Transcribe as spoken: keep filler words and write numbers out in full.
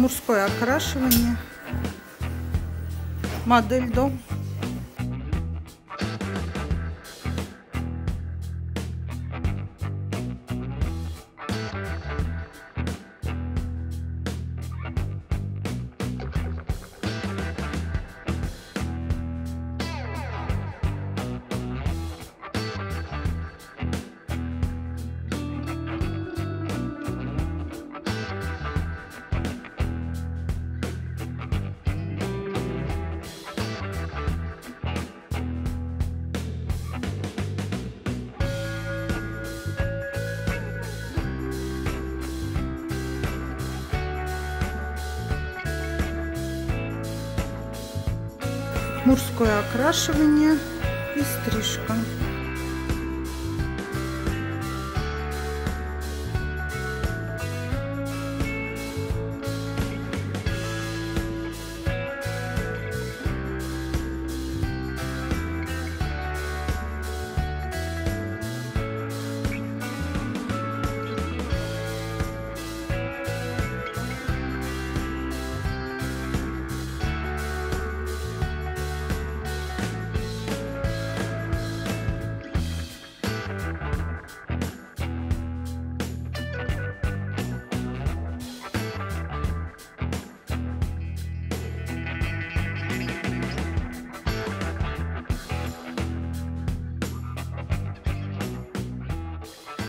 мужское окрашивание, модель дом. Мужское окрашивание и стрижка.